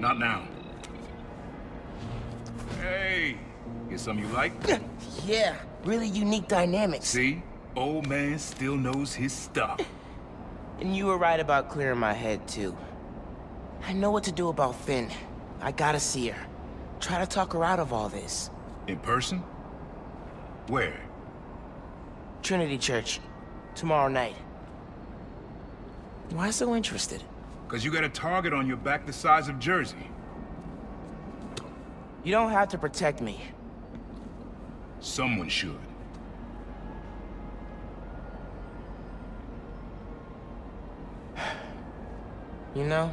Not now. Hey, get some you like? Yeah, really unique dynamics. See? Old man still knows his stuff. And you were right about clearing my head, too. I know what to do about Vin. I gotta see her. Try to talk her out of all this. In person? Where? Trinity Church. Tomorrow night. Why so interested? Because you got a target on your back the size of Jersey. You don't have to protect me. Someone should. You know,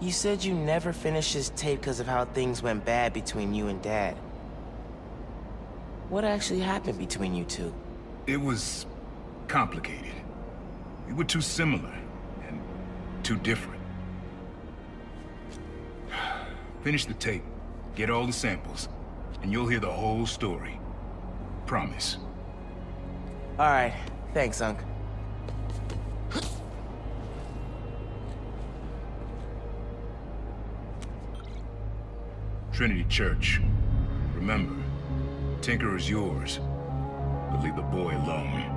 you said you never finished this tape because of how things went bad between you and Dad. What actually happened between you two? It was complicated. We were too similar and too different. Finish the tape, get all the samples, and you'll hear the whole story. Promise. All right. Thanks, Unc. Trinity Church. Remember, Tinker is yours, but leave the boy alone.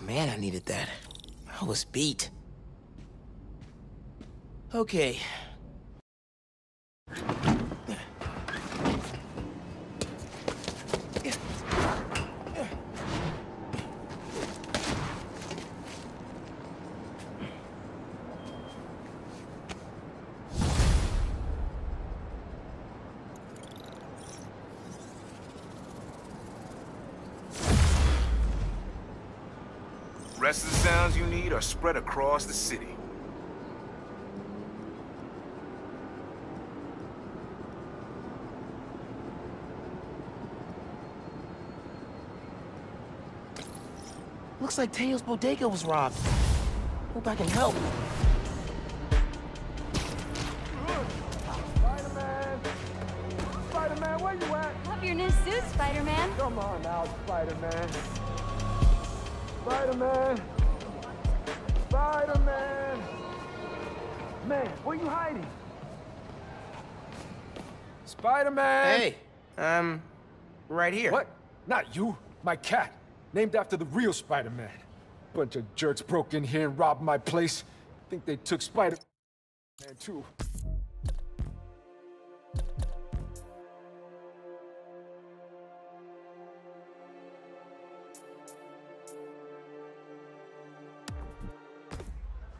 Man, I needed that. I was beat. Okay. Rest of the sounds you need are spread across the city. Looks like Teo's bodega was robbed. Hope I can help. Spider-Man! Spider-Man, where you at? Love your new suit, Spider-Man. Come on out, Spider-Man. Spider-Man! Spider-Man! Man, where you hiding? Spider-Man! Hey, right here. What? Not you, my cat. Named after the real Spider-Man. Bunch of jerks broke in here and robbed my place. Think they took Spider-Man too.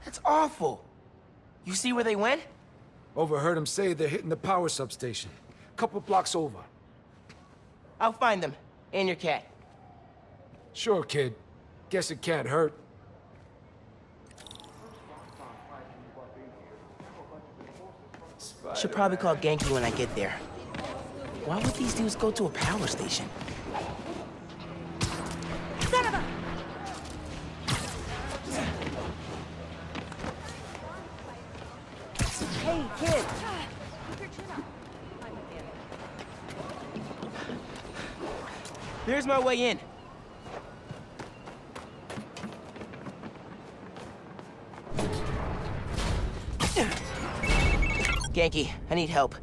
That's awful. You see where they went? Overheard them say they're hitting the power substation. Couple blocks over. I'll find them. And your cat. Sure, kid. Guess it can't hurt. Should probably call Ganke when I get there. Why would these dudes go to a power station? Son of a... Hey, kid! There's my way in. Ganke, I need help.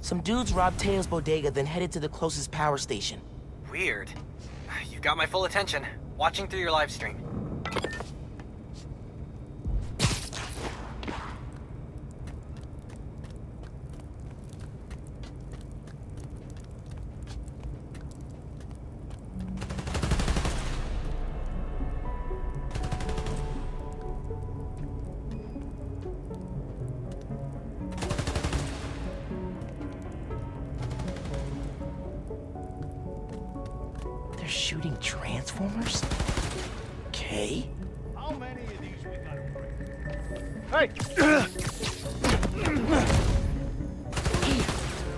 Some dudes robbed Teo's bodega, then headed to the closest power station. Weird. You got my full attention, watching through your live stream. Shooting Transformers? Okay. How many of these we gotta break? Hey! Here,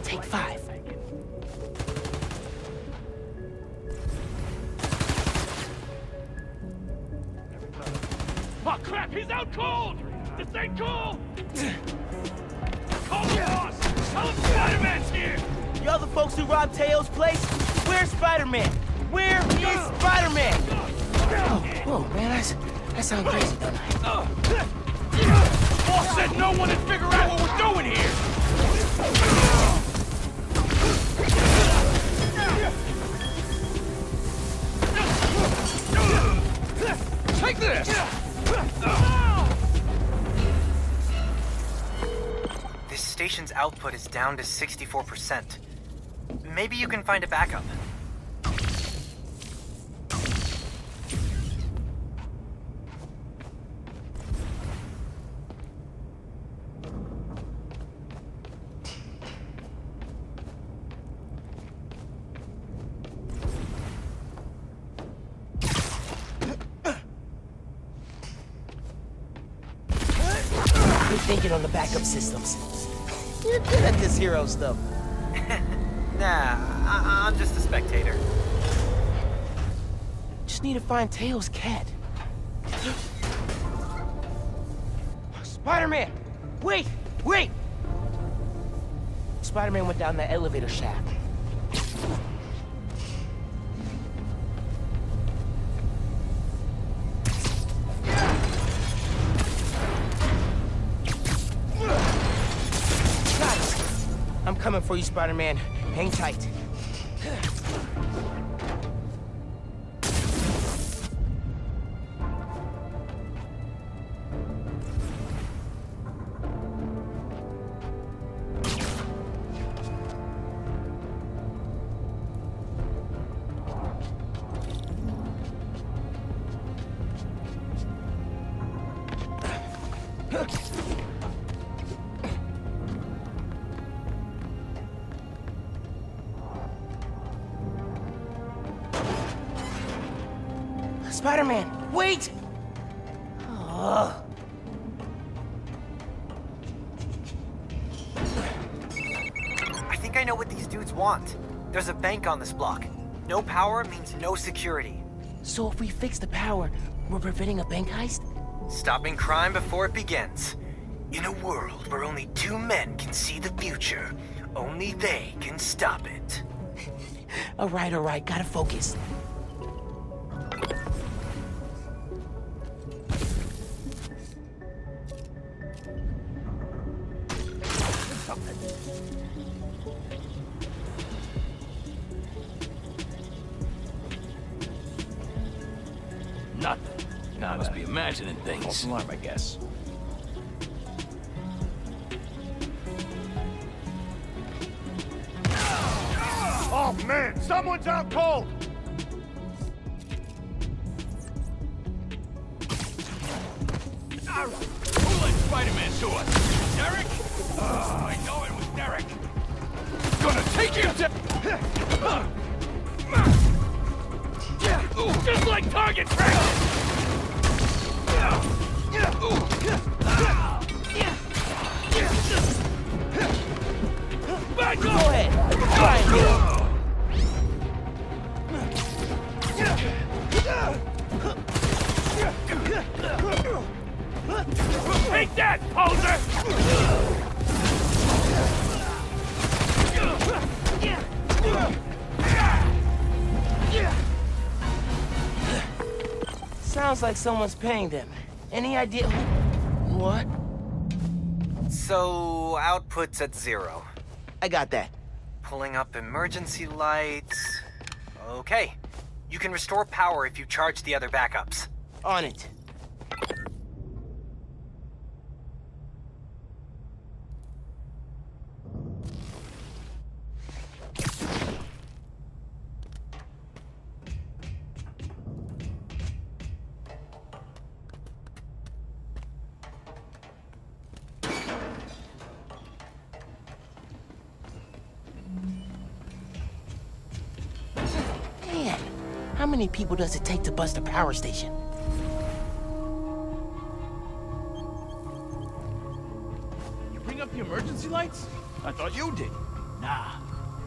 take 5. Oh crap, he's out cold! This ain't cool! Call the boss! Tell him Spider-Man's here! Y'all the folks who robbed Teo's place? Where's Spider-Man? Where is Spider-Man? Whoa, man, I sound crazy, don't I? The boss said no one would figure out what we're doing here! Take this! This station's output is down to 64%. Maybe you can find a backup. Thinking on the backup systems. You're good at this hero stuff. Nah, I'm just a spectator. Just need to find Tails' cat. Spider-Man! Wait! Wait! Spider-Man went down that elevator shaft. Coming for you, Spider-Man. Hang tight. Spider-Man, wait! Oh. I think I know what these dudes want. There's a bank on this block. No power means no security. So if we fix the power, we're preventing a bank heist? Stopping crime before it begins. In a world where only two men can see the future, only they can stop it. All right, gotta focus. Things. False alarm, I guess. Oh man, someone's out cold. All right, who let Spider-Man to us? Derek? Oh, I know it was Derek. Gonna take you to just like target practice. Back up! Go ahead. Take that, poser! Sounds like someone's paying them. Any idea who? What? So, output's at 0. I got that. Pulling up emergency lights. Okay. You can restore power if you charge the other backups. On it. How many people does it take to bust a power station? You bring up the emergency lights? I thought you did. Nah.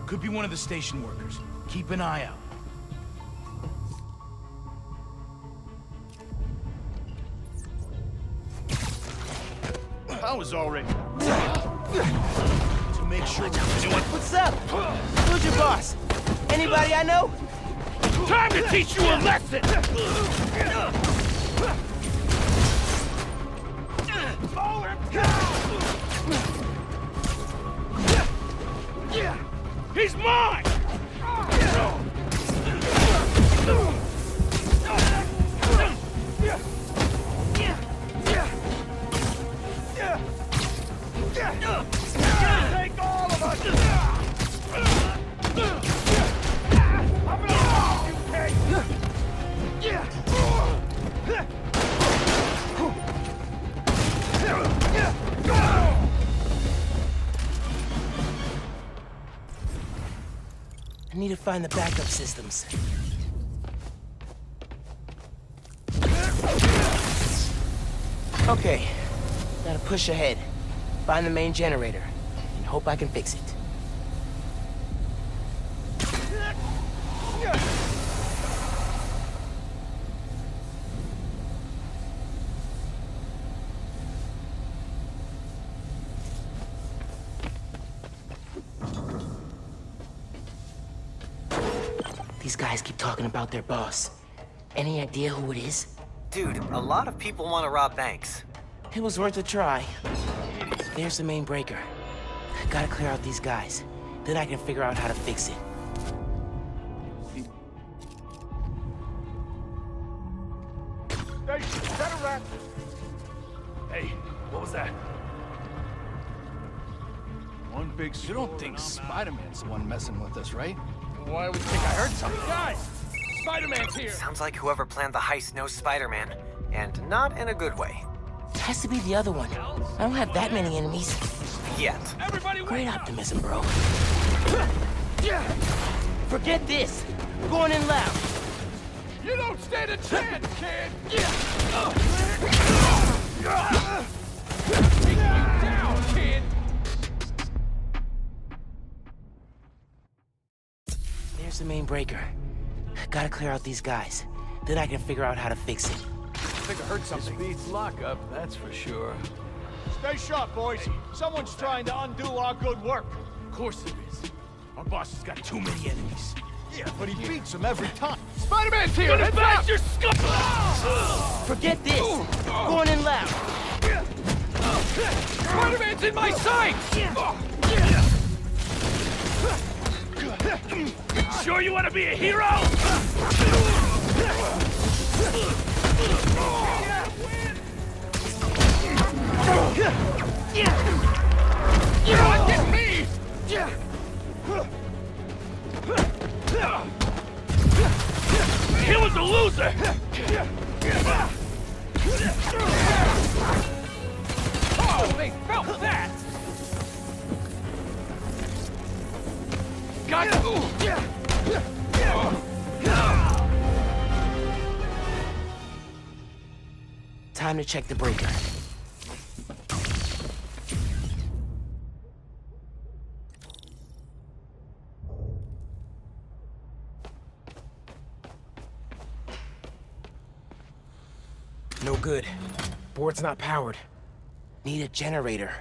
Could be one of the station workers. Keep an eye out. I was already to make sure we're doing. What's up? Who's your boss? Anybody I know? Time to teach you a lesson! He's mine! Take all of us! I need to find the backup systems. Okay, gotta push ahead. Find the main generator and hope I can fix it. About their boss. Any idea who it is? Dude, a lot of people want to rob banks. It was worth a try. There's the main breaker. Gotta clear out these guys. Then I can figure out how to fix it. Station, is that a rat? Hey, what was that? One big... You don't think Spider-Man's the one messing with us, right? Why would you think I heard something? Guys! Spider-Man's here! Sounds like whoever planned the heist knows Spider-Man. And not in a good way. It has to be the other one. I don't have that many enemies. Yet. Everybody great optimism, bro. Forget this. We're going in loud. You don't stand a chance, kid! Take you down, kid! There's the main breaker. Gotta clear out these guys. Then I can figure out how to fix it. I think I heard something. This beats lockup, that's for sure. Stay sharp, boys. Hey, someone's trying to undo our good work. Of course there is. Our boss has got too many enemies. Yeah, but he beats them every time. Spider-Man's here! Heads up! Your forget this. Going in loud. Spider-Man's in my sight! Sure you want to be a hero? You want to get me? He was a loser! Oh, they felt that! Got it! Time to check the breaker. No good. Board's not powered. Need a generator.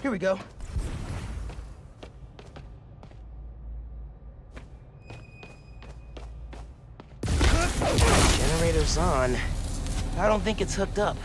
Here we go. Generator's on. I don't think it's hooked up.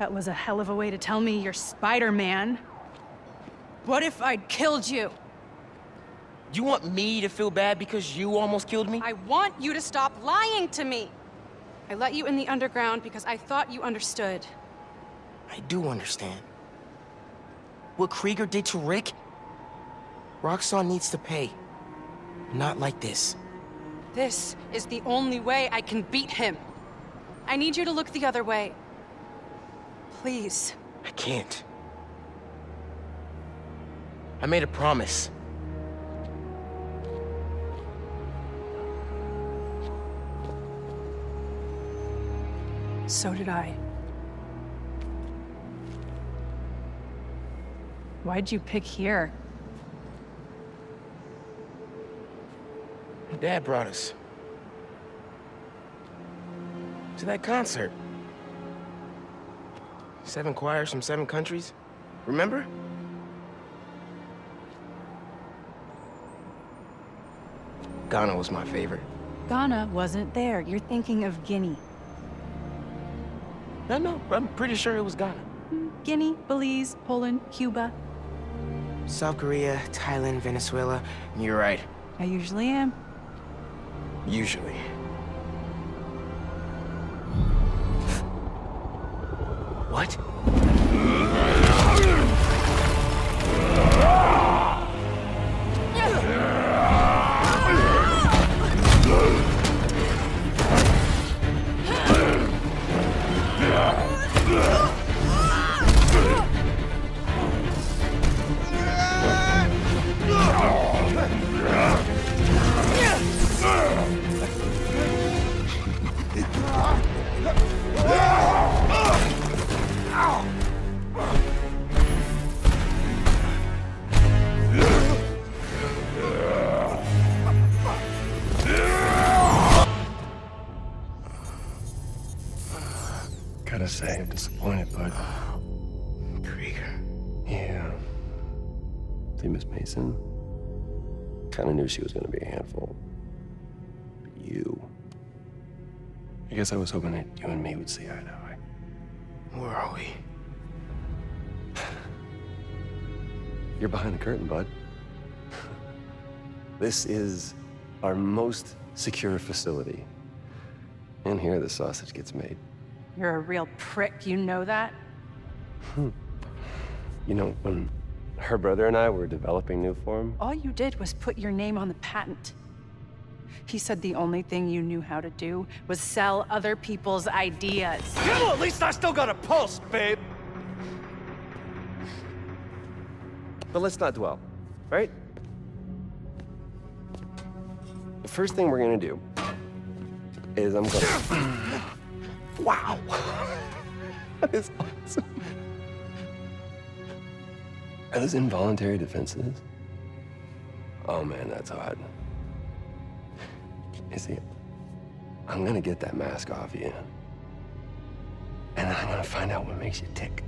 That was a hell of a way to tell me you're Spider-Man. What if I'd killed you? You want me to feel bad because you almost killed me? I want you to stop lying to me. I let you in the underground because I thought you understood. I do understand. What Krieger did to Rick? Roxxon needs to pay. Not like this. This is the only way I can beat him. I need you to look the other way. Please. I can't. I made a promise. So did I. Why'd you pick here? Dad brought us. To that concert. 7 choirs from 7 countries. Remember? Ghana was my favorite. Ghana wasn't there. You're thinking of Guinea. No. I'm pretty sure it was Ghana. Guinea, Belize, Poland, Cuba. South Korea, Thailand, Venezuela. You're right. I usually am. Usually. What? I'm disappointed, but... Krieger. Yeah. See, Miss Mason? Kinda knew she was gonna be a handful. But you... I guess I was hoping that you and me would see eye to eye. Where are we? You're behind the curtain, bud. This is our most secure facility. And here the sausage gets made. You're a real prick, you know that? You know, when her brother and I were developing new form... All you did was put your name on the patent. He said the only thing you knew how to do was sell other people's ideas. Yeah, well, at least I still got a pulse, babe! But let's not dwell, right? The first thing we're gonna do is I'm gonna... Wow! That is awesome. Are those involuntary defenses? Oh man, that's hot. You see, I'm gonna get that mask off you. And I'm gonna find out what makes you tick.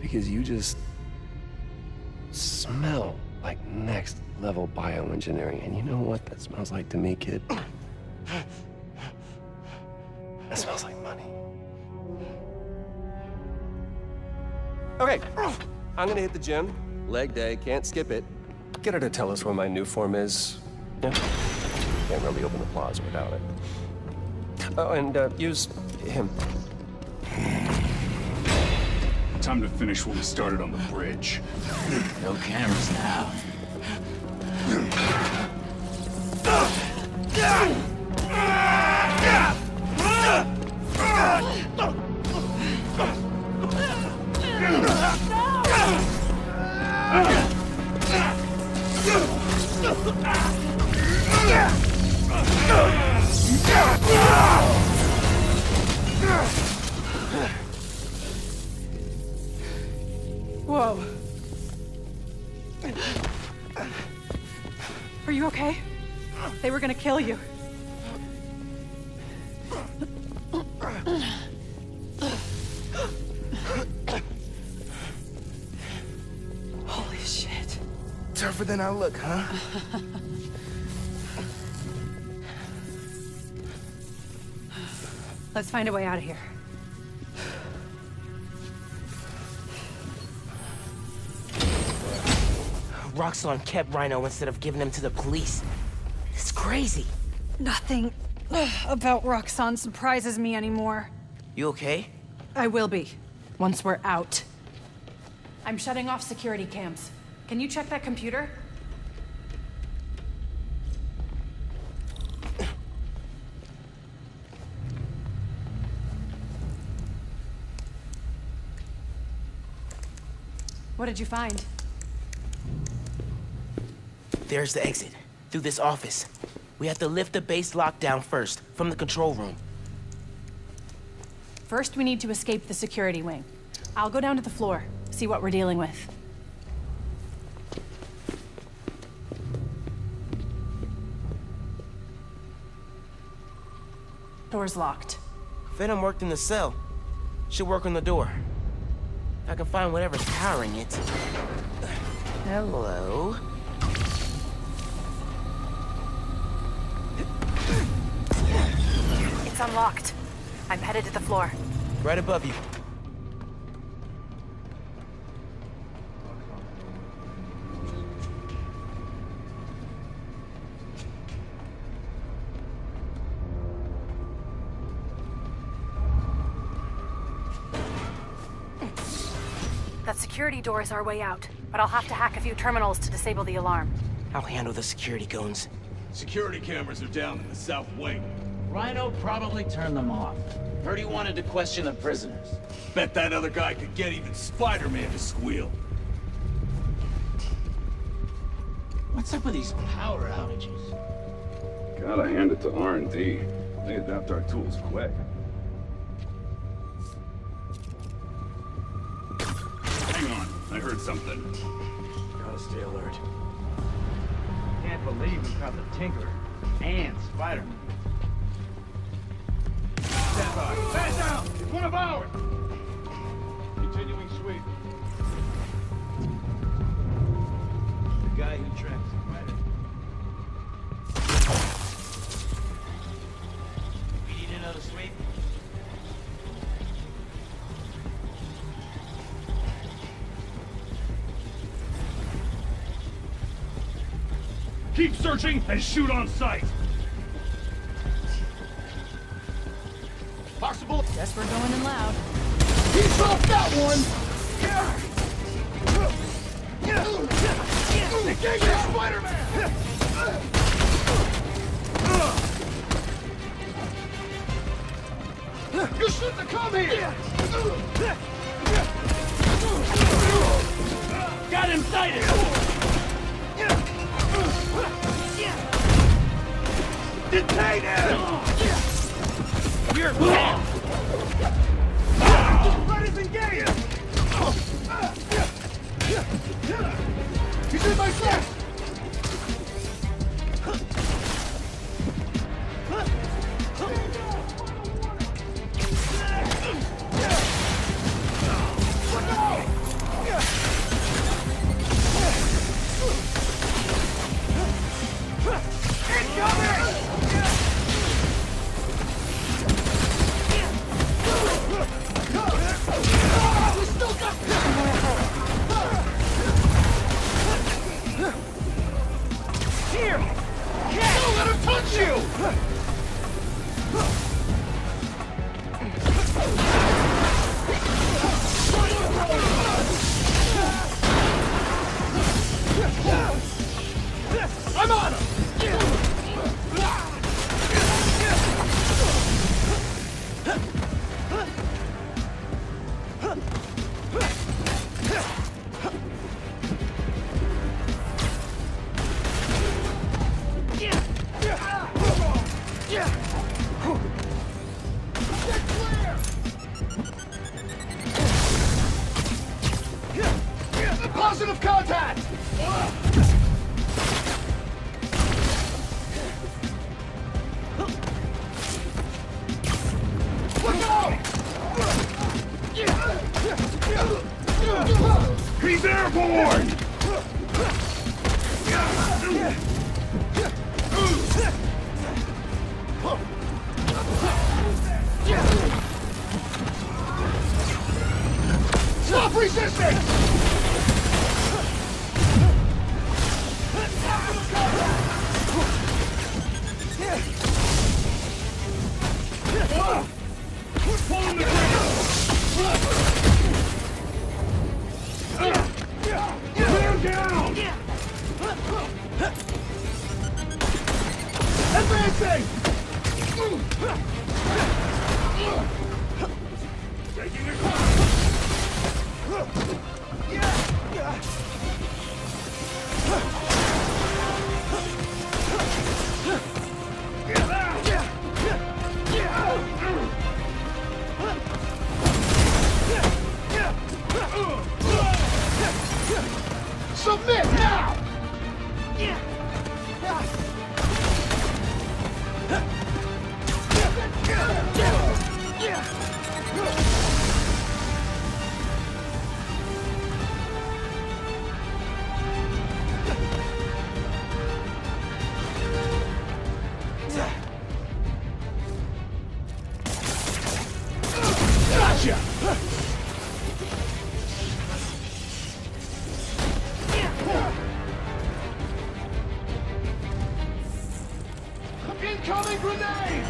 Because you just smell like next level bioengineering. And you know what that smells like to me, kid? That smells like money. Okay, I'm gonna hit the gym. Leg day, can't skip it. Get her to tell us where my new form is. Yeah. Can't really open the plaza without it. Oh, and use him. Time to finish what we started on the bridge. No cameras now. Whoa. Are you okay? They were gonna kill you. Holy shit. Tougher than I look, huh? Let's find a way out of here. Roxxon kept Rhino instead of giving him to the police. It's crazy. Nothing about Roxxon surprises me anymore. You okay? I will be, once we're out. I'm shutting off security cams. Can you check that computer? What did you find? There's the exit, through this office. We have to lift the base lockdown first, from the control room. First, we need to escape the security wing. I'll go down to the floor, see what we're dealing with. Door's locked. Venom worked in the cell. Should work on the door. I can find whatever's powering it. Hello. It's unlocked. I'm headed to the floor. Right above you. Security door is our way out, but I'll have to hack a few terminals to disable the alarm. I'll handle the security cones. Security cameras are down in the south wing. Rhino probably turned them off. Heard he wanted to question the prisoners. Bet that other guy could get even Spider-Man to squeal. What's up with these power outages? Gotta hand it to R&D. They adapt our tools quick. I heard something. Gotta stay alert. Can't believe we caught the Tinker and Spider-Man. Stand by. Stand down! It's one of ours! Continuing sweep. The guy who trapped Spider-Man. We need another sweep. Keep searching and shoot on sight! Possible? Guess we're going in loud. He dropped that one! The gang is Spider-Man! You shouldn't have come here! Got him sighted! Detain him! You're wrong! Let us engage! He's in my flesh! Stop resisting! Gotcha! Incoming grenade!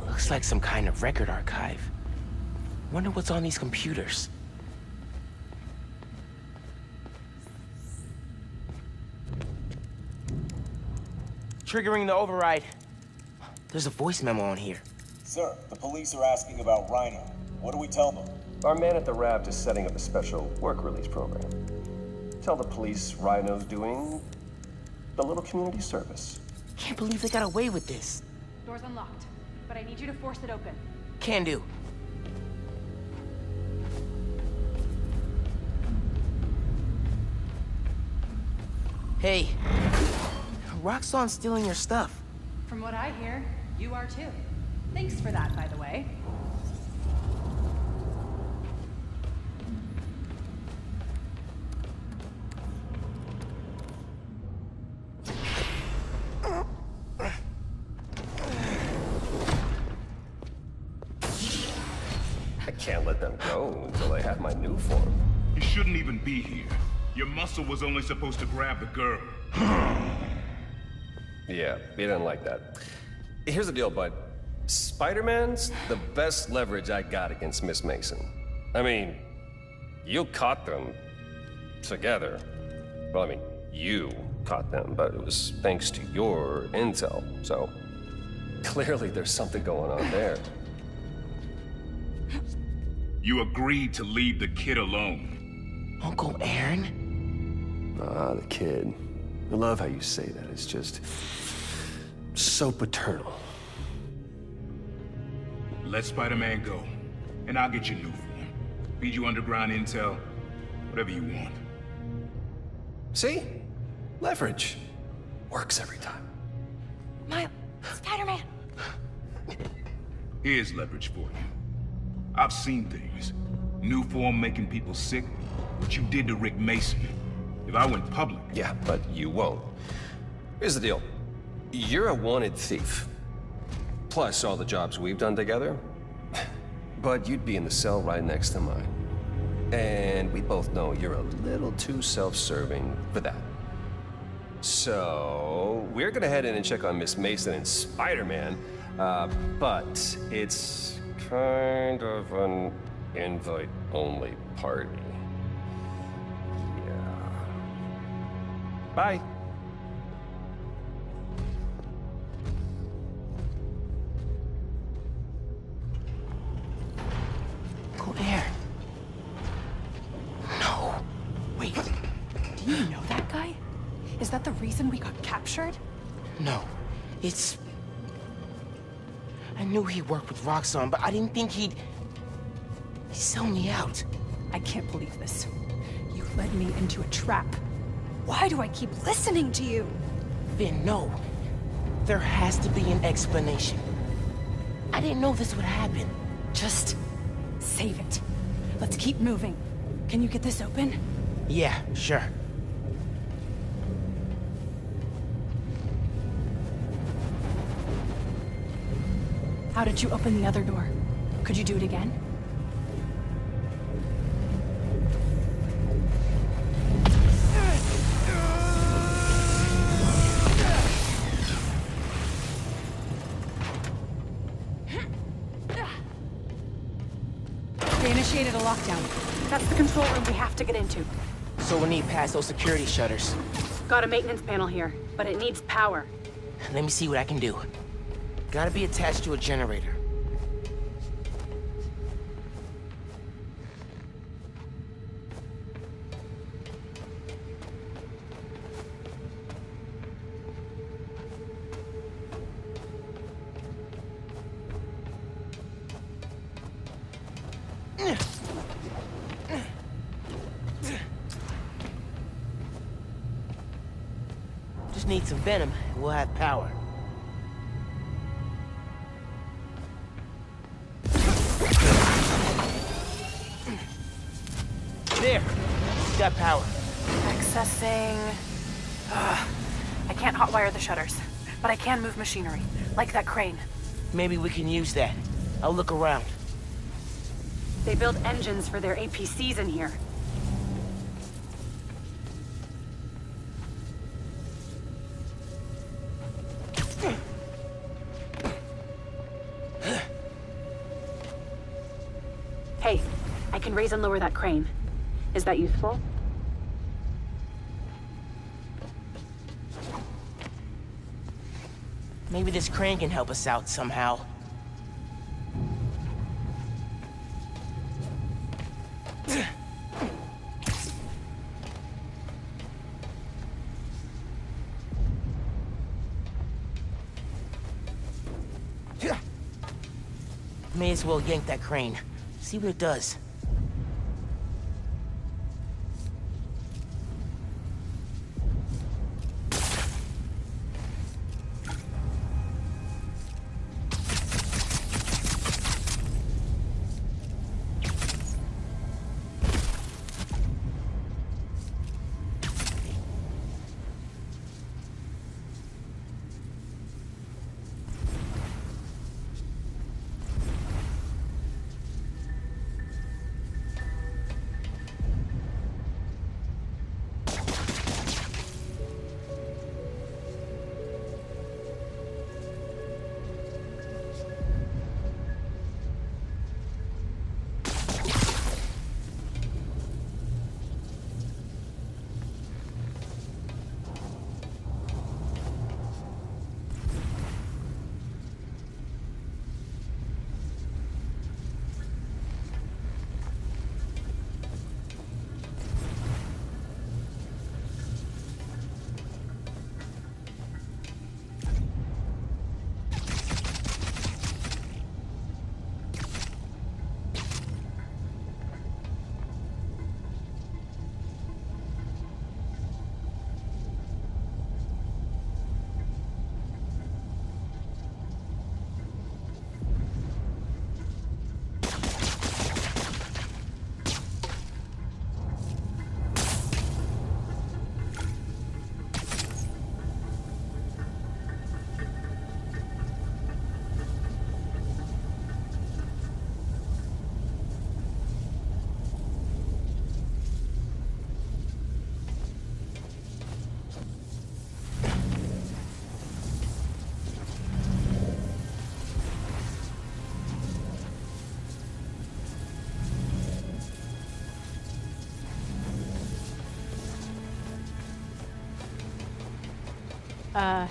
Looks like some kind of record archive. Wonder what's on these computers. Triggering the override. There's a voice memo on here. Sir, the police are asking about Rhino. What do we tell them? Our man at the RAFT is setting up a special work release program. Tell the police Rhino's doing a little community service. Can't believe they got away with this. Door's unlocked. But I need you to force it open. Can do. Hey, Roxxon's stealing your stuff. From what I hear, you are too. Thanks for that, by the way. Be here. Your muscle was only supposed to grab the girl. Yeah, he didn't like that. Here's the deal, bud. Spider-Man's the best leverage I got against Miss Mason. I mean, you caught them together. Well, I mean, you caught them, but it was thanks to your intel. So clearly there's something going on there. You agreed to leave the kid alone. Uncle Aaron? Ah, the kid. I love how you say that. It's just so paternal. Let Spider-Man go, and I'll get you new for him. Feed you underground intel, whatever you want. See? Leverage. Works every time. Miles, Spider-Man. Here's leverage for you. I've seen things. New form making people sick. What you did to Rick Mason. If I went public... Yeah, but you won't. Here's the deal. You're a wanted thief. Plus all the jobs we've done together. But you'd be in the cell right next to mine. And we both know you're a little too self-serving for that. So... we're gonna head in and check on Miss Mason and Spider-Man. But it's kind of an invite-only party. Bye. Go there. No. Wait. Do you know that guy? Is that the reason we got captured? No. It's... I knew he worked with Roxxon, but I didn't think he'd sell me out. I can't believe this. You led me into a trap. Why do I keep listening to you? Vin, no. There has to be an explanation. I didn't know this would happen. Just save it. Let's keep moving. Can you get this open? Yeah, sure. How did you open the other door? Could you do it again? They initiated a lockdown. That's the control room we have to get into. So we'll need past those security shutters. Got a maintenance panel here, but it needs power. Let me see what I can do. Gotta be attached to a generator. Just need some venom, and we'll have power. Got power. Accessing... I can't hotwire the shutters, but I can move machinery, like that crane. Maybe we can use that. I'll look around. They build engines for their APCs in here. Hey, I can raise and lower that crane. Is that useful? Maybe this crane can help us out somehow. May as well yank that crane. See what it does.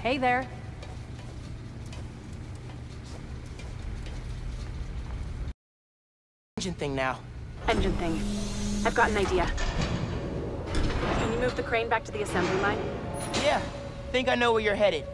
Hey there. Engine thing now. Engine thing. I've got an idea. Can you move the crane back to the assembly line? Yeah. Think I know where you're headed.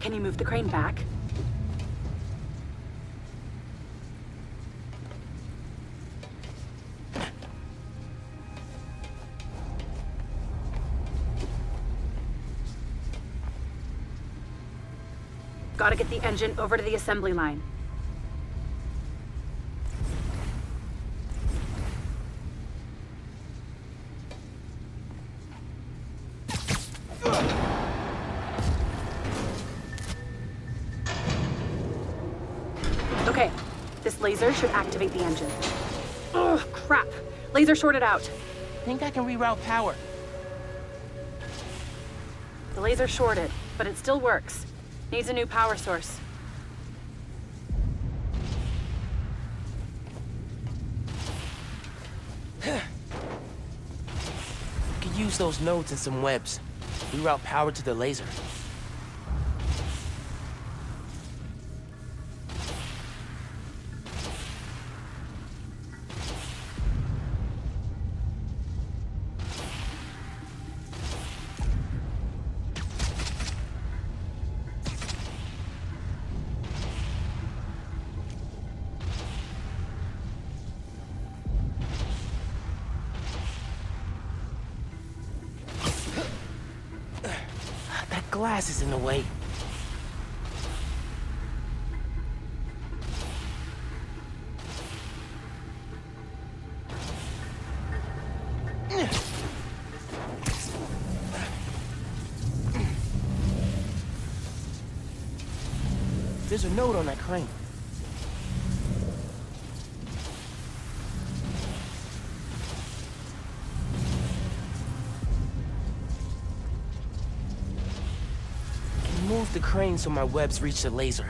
Can you move the crane back? Gotta get the engine over to the assembly line. Okay, this laser should activate the engine. Oh, crap! Laser shorted out. I think I can reroute power. The laser shorted, but it still works. Needs a new power source. Could use those nodes and some webs. Reroute power to the laser. Glass is in the way. There's a note on that crane. The crane so my webs reach the laser.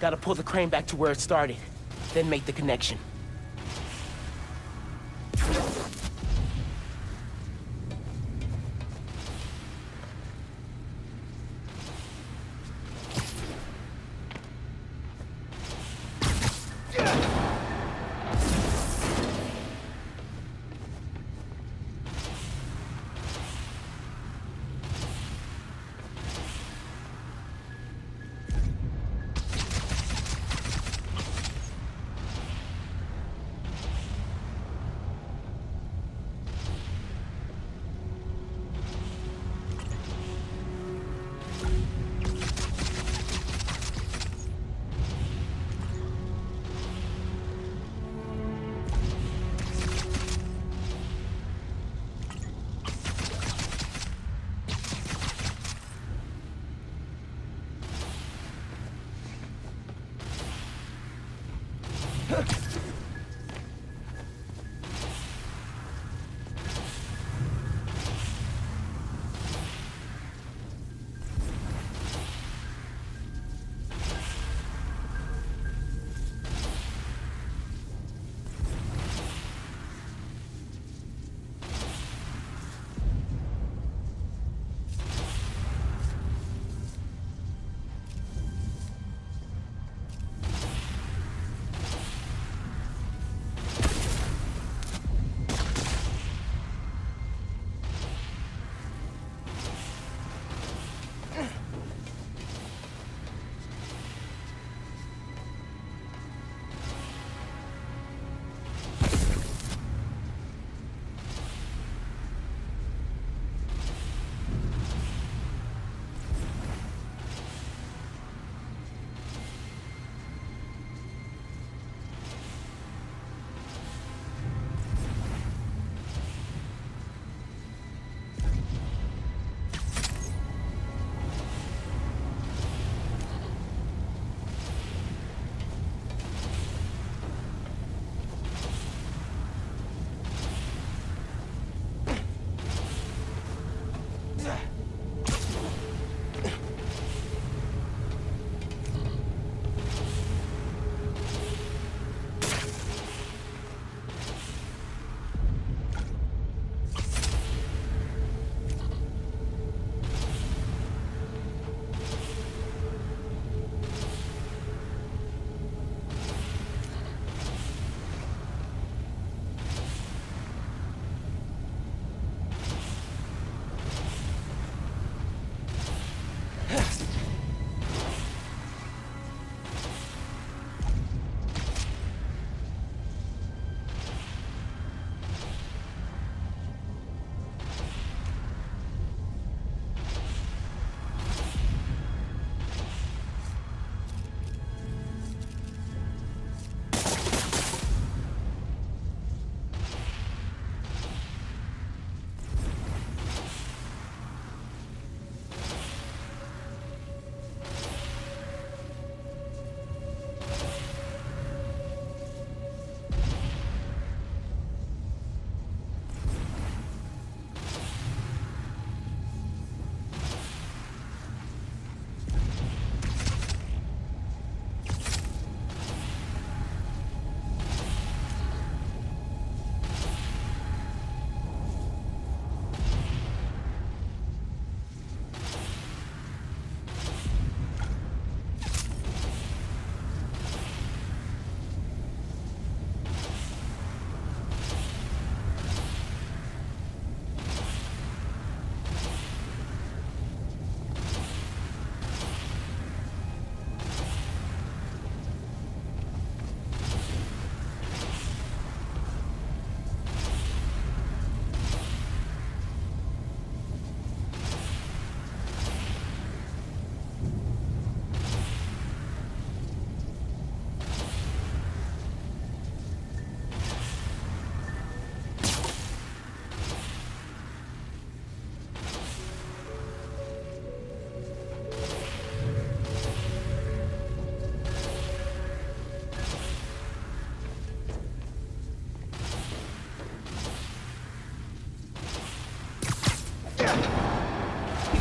Gotta pull the crane back to where it started, then make the connection.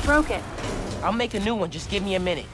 broken. I'll make a new one. Just give me a minute.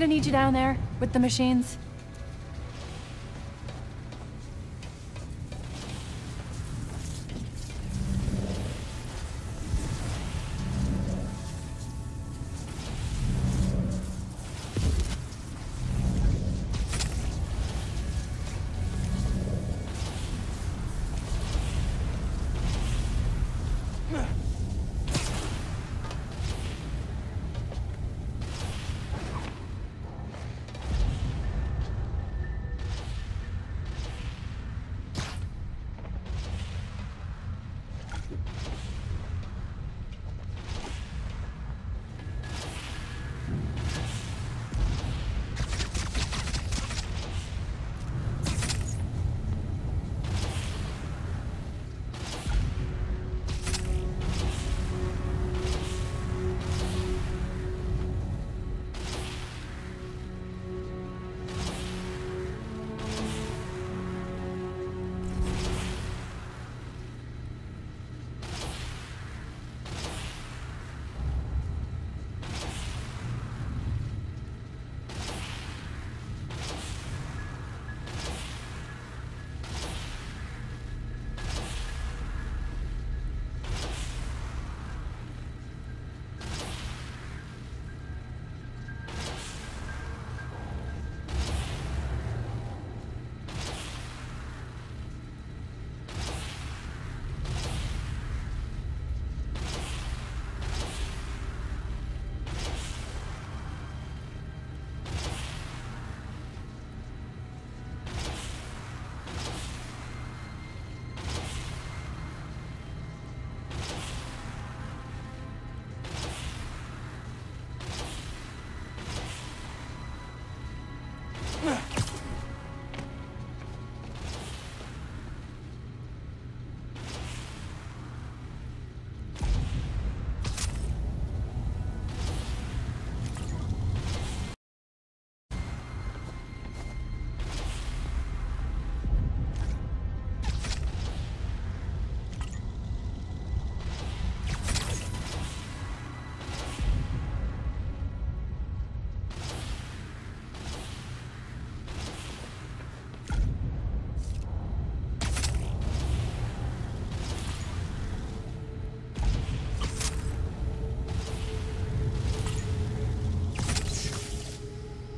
I need you down there with the machines.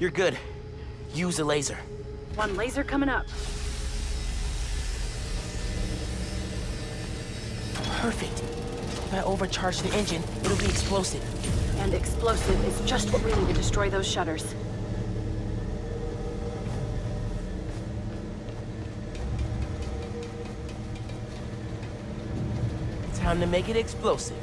You're good. Use a laser. One laser coming up. Perfect. If I overcharge the engine, it'll be explosive. And explosive is just what we need to destroy those shutters. Time to make it explosive.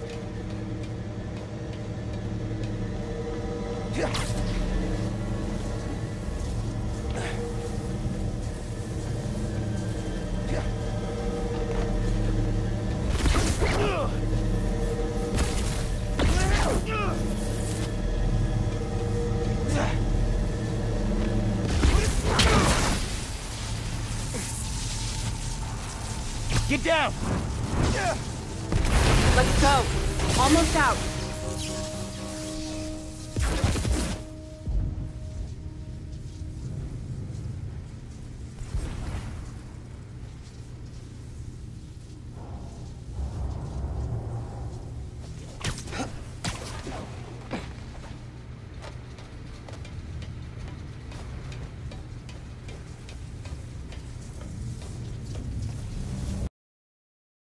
Get down! Let's go. Almost out.